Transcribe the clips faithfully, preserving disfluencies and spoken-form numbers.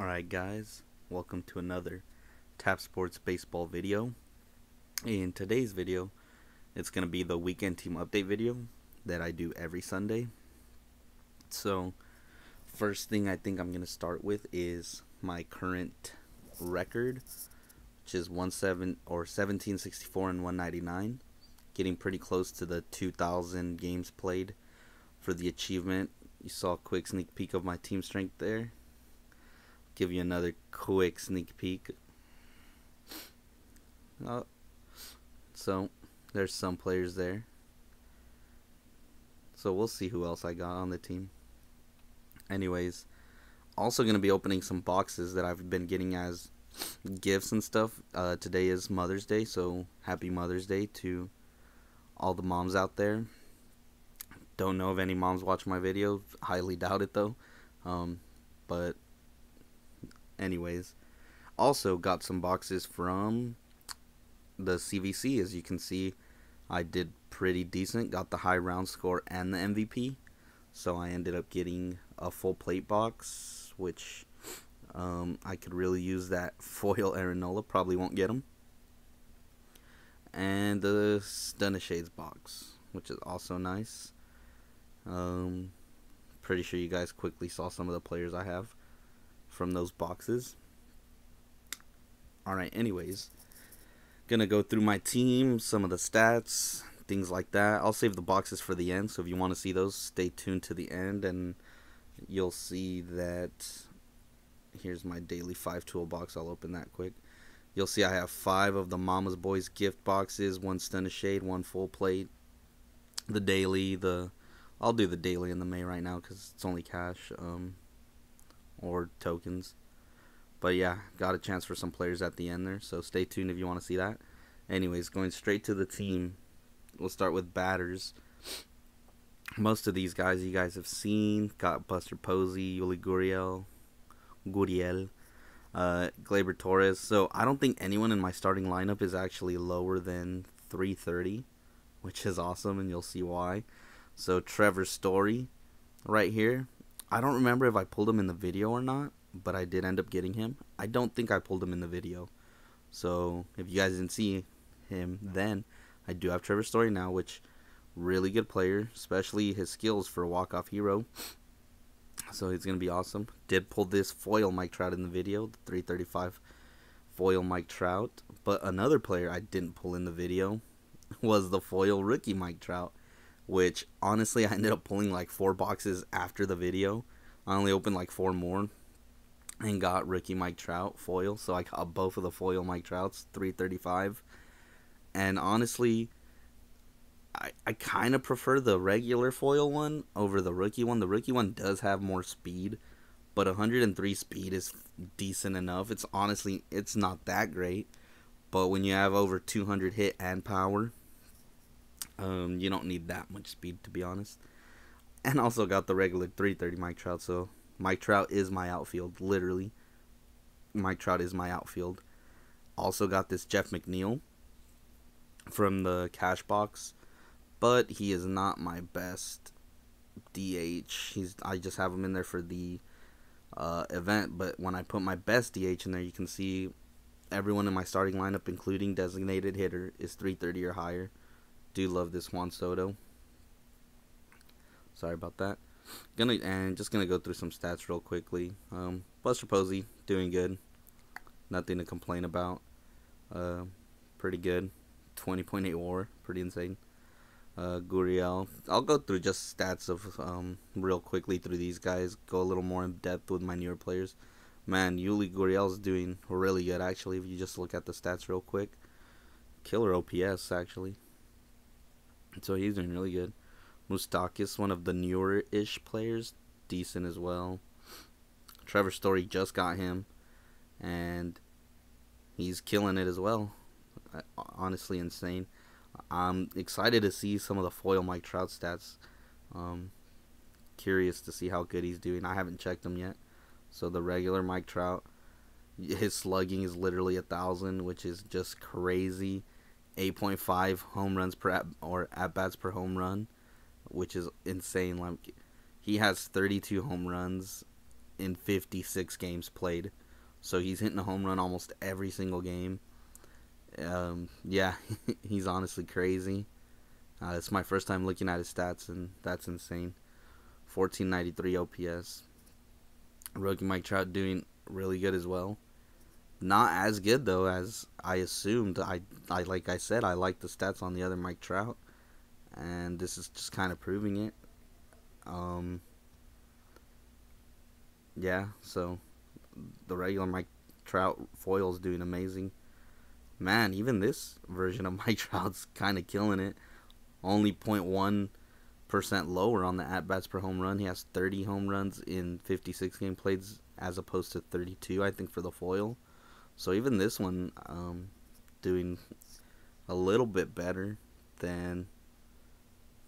Alright guys, welcome to another Tap Sports Baseball video. In today's video, it's going to be the weekend team update video that I do every Sunday. So, first thing I think I'm going to start with is my current record, which is seventeen sixty-four and one ninety-nine, getting pretty close to the two thousand games played for the achievement. You saw a quick sneak peek of my team strength there. Give you another quick sneak peek. Oh, so there's some players there. So we'll see who else I got on the team. Anyways, also gonna be opening some boxes that I've been getting as gifts and stuff. Uh, today is Mother's Day, so happy Mother's Day to all the moms out there. Don't know if any moms watch my video. Highly doubt it though. Um, but anyways, also got some boxes from the C V C. As you can see, I did pretty decent. Got the high round score and the M V P. So I ended up getting a full plate box, which um, I could really use that foil Aaron Nola. Probably won't get him. And the Stunna Shades box, which is also nice. Um, pretty sure you guys quickly saw some of the players I have from those boxes. Alright, anyways, gonna go through my team, some of the stats, things like that. I'll save the boxes for the end, so if you want to see those, stay tuned to the end, and you'll see that. Here's my daily five tool box. I'll open that quick. You'll see I have five of the Mama's Boys gift boxes, one Stunna Shade, one full plate, the daily, the, I'll do the daily in the May right now, because it's only cash, um, or tokens. But yeah, got a chance for some players at the end there, so stay tuned if you want to see that. Anyways, going straight to the team, we'll start with batters. Most of these guys you guys have seen. Got Buster Posey, Yuli Gurriel, Gurriel, uh, Gleyber Torres. So I don't think anyone in my starting lineup is actually lower than three thirty, which is awesome, and you'll see why. So Trevor Story right here. I don't remember if I pulled him in the video or not, but I did end up getting him. I don't think I pulled him in the video. So if you guys didn't see him then, I do have Trevor Story now, which really good player, especially his skills for a walk-off hero. So he's going to be awesome. Did pull this foil Mike Trout in the video, the three thirty-five foil Mike Trout. But another player I didn't pull in the video was the foil rookie Mike Trout, which honestly I ended up pulling like four boxes after the video. I only opened like four more and got rookie Mike Trout foil, so I got both of the foil Mike Trouts, three thirty-five. And honestly, I, I kind of prefer the regular foil one over the rookie one. The rookie one does have more speed, but one hundred three speed is decent enough. It's honestly, it's not that great, but when you have over two hundred hit and power, Um, you don't need that much speed, to be honest. And also got the regular three thirty Mike Trout, so Mike Trout is my outfield, literally. Mike Trout is my outfield. Also got this Jeff McNeil from the cash box, but he is not my best D H. He's I just have him in there for the uh, event, but when I put my best D H in there, you can see everyone in my starting lineup, including designated hitter, is three thirty or higher. Do love this Juan Soto. Sorry about that. Gonna and just gonna go through some stats real quickly. Um, Buster Posey doing good. Nothing to complain about. Uh, pretty good. twenty point eight W A R. Pretty insane. Uh, Gurriel. I'll go through just stats of um real quickly through these guys. Go a little more in depth with my newer players. Man, Yuli Gurriel's doing really good actually. If you just look at the stats real quick, killer O P S actually. So he's doing really good. Mustakis, one of the newer-ish players, decent as well. Trevor Story, just got him, and he's killing it as well. Honestly insane. I'm excited to see some of the foil Mike Trout stats. Um, curious to see how good he's doing. I haven't checked him yet. So the regular Mike Trout, his slugging is literally a thousand, which is just crazy. eight point five home runs per at, or at bats per home run, which is insane. Like, he has thirty-two home runs in fifty-six games played. So he's hitting a home run almost every single game. Um, yeah, he's honestly crazy. Uh, it's my first time looking at his stats, and that's insane. fourteen ninety-three O P S. Rookie Mike Trout doing really good as well. Not as good, though, as I assumed. I, I like I said, I like the stats on the other Mike Trout, and this is just kind of proving it. Um, yeah, so the regular Mike Trout foil is doing amazing. Man, even this version of Mike Trout's kind of killing it. Only zero point one percent lower on the at-bats per home run. He has thirty home runs in fifty-six game plays as opposed to thirty-two, I think, for the foil. So even this one um, doing a little bit better than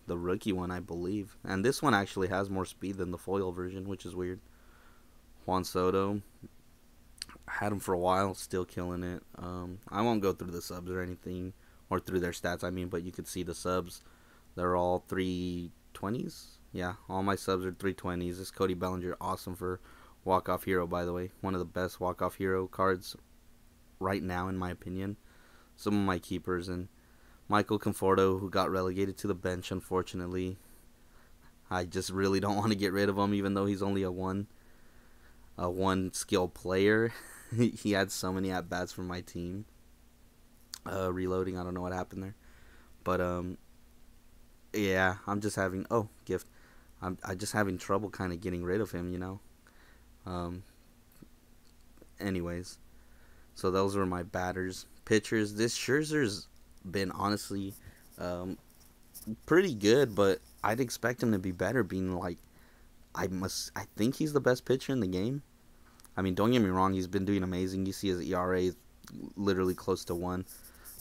the rookie one, I believe. And this one actually has more speed than the foil version, which is weird. Juan Soto, had him for a while, still killing it. Um, I won't go through the subs or anything, or through their stats, I mean, but you could see the subs. They're all three twenties. Yeah, all my subs are three twenties. This Cody Bellinger, awesome for walk-off hero, by the way. One of the best walk-off hero cards right now, in my opinion. Some of my keepers. And Michael Conforto, who got relegated to the bench, unfortunately. I just really don't want to get rid of him, even though he's only a one, a one skill player. He had so many at-bats for my team. Uh, reloading, I don't know what happened there. But, um... yeah, I'm just having oh gift. I'm I just having trouble kind of getting rid of him, you know. Um. Anyways, so those were my batters, pitchers. This Scherzer's been honestly, um, pretty good, but I'd expect him to be better. Being like, I must. I think he's the best pitcher in the game. I mean, don't get me wrong. He's been doing amazing. You see his E R A is literally close to one.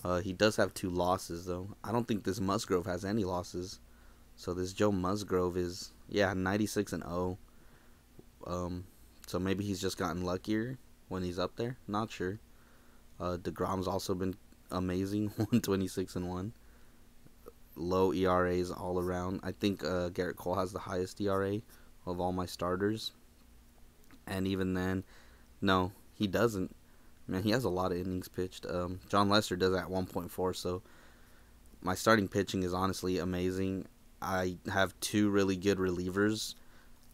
Uh, he does have two losses, though. I don't think this Musgrove has any losses. So this Joe Musgrove is, yeah, ninety-six and oh. Um, so maybe he's just gotten luckier when he's up there. Not sure. Uh, DeGrom's also been amazing, one twenty-six and one. Low E R As all around. I think uh, Garrett Cole has the highest E R A of all my starters. And even then, no, he doesn't. Man, he has a lot of innings pitched. Um, John Lester does that at one point four, so my starting pitching is honestly amazing. I have two really good relievers.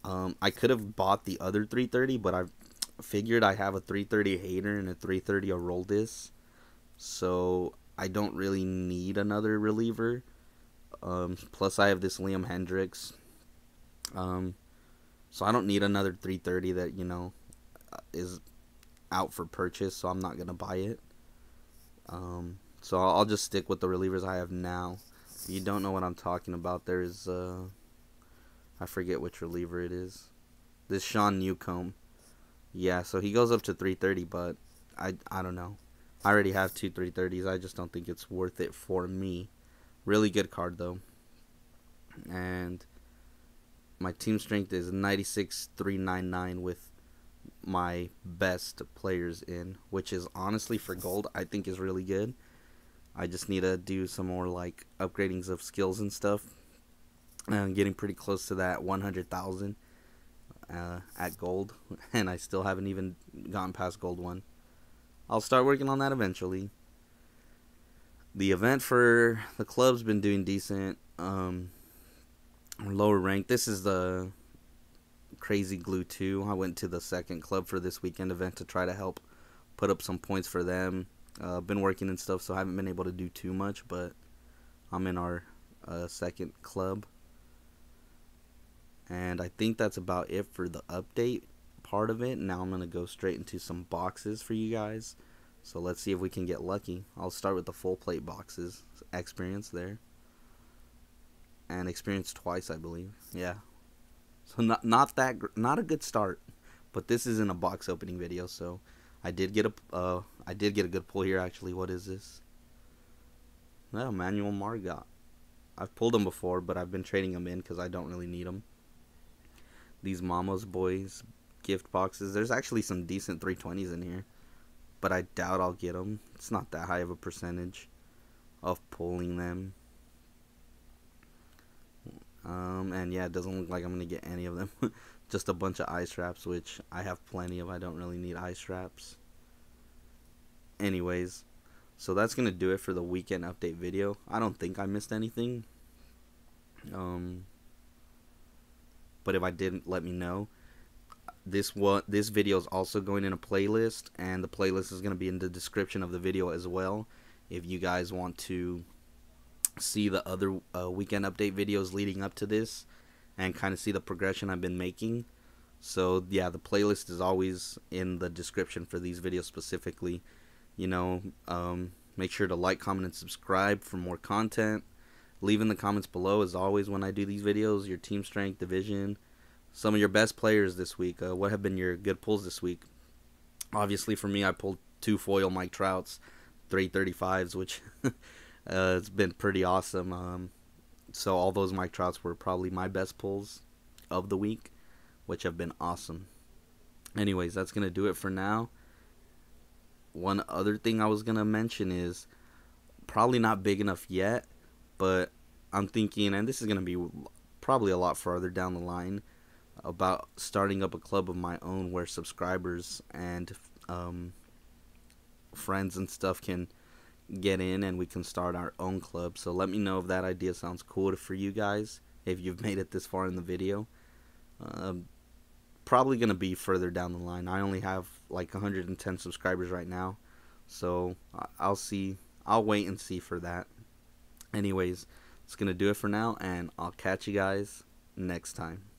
Um, I could have bought the other three thirty, but I figured I have a three thirty Hader and a three thirty Aroldis, so I don't really need another reliever. Um, plus, I have this Liam Hendricks, um, so I don't need another three thirty that, you know, is out for purchase, so I'm not going to buy it. Um, so I'll, I'll just stick with the relievers I have now. If you don't know what I'm talking about, there is, uh, I forget which reliever it is. This Sean Newcomb. Yeah, so he goes up to three thirty, but I, I don't know. I already have two three thirties. I just don't think it's worth it for me. Really good card, though. And my team strength is ninety-six three ninety-nine with my best players in, which is honestly for gold, I think is really good. I just need to do some more like upgradings of skills and stuff. I'm getting pretty close to that one hundred thousand uh, at gold, and I still haven't even gotten past gold one. I'll start working on that eventually. The event for the club's been doing decent. Um, lower rank. This is the Crazy Glue two. I went to the second club for this weekend event to try to help put up some points for them. Uh, been working and stuff, so I haven't been able to do too much, but I'm in our uh, second club. And I think that's about it for the update part of it. Now I'm going to go straight into some boxes for you guys. So let's see if we can get lucky. I'll start with the full plate boxes. Experience there. And experience twice, I believe. Yeah. So not not that not a good start, but this isn't a box opening video. So I did get a uh, I did get a good pull here actually. What is this? No, Emanuel Margot. I've pulled him before, but I've been trading him in because I don't really need him. These Mama's Boys gift boxes. There's actually some decent three twenties in here, but I doubt I'll get them. It's not that high of a percentage of pulling them. Um, and yeah, it doesn't look like I'm going to get any of them. just a bunch of eye straps, which I have plenty of. I don't really need eye straps. Anyways, so that's going to do it for the weekend update video. I don't think I missed anything. Um, but if I didn't, let me know. This one, this video is also going in a playlist, and the playlist is going to be in the description of the video as well. If you guys want to see the other uh, weekend update videos leading up to this and kind of see the progression I've been making. So yeah, the playlist is always in the description for these videos specifically. You know, um, make sure to like, comment, and subscribe for more content. Leave in the comments below, as always, when I do these videos, your team strength, division, some of your best players this week. Uh, what have been your good pulls this week? Obviously, for me, I pulled two foil Mike Trouts, three thirty-fives, which uh, it's been pretty awesome. Um, so all those Mike Trouts were probably my best pulls of the week, which have been awesome. Anyways, that's going to do it for now. One other thing I was going to mention is probably not big enough yet, but I'm thinking, and this is going to be probably a lot farther down the line, about starting up a club of my own where subscribers and um, friends and stuff can get in and we can start our own club. So let me know if that idea sounds cool for you guys, if you've made it this far in the video. Uh, probably going to be further down the line. I only have like one hundred ten subscribers right now, so I'll see. I'll wait and see for that. Anyways, it's going to do it for now, and I'll catch you guys next time.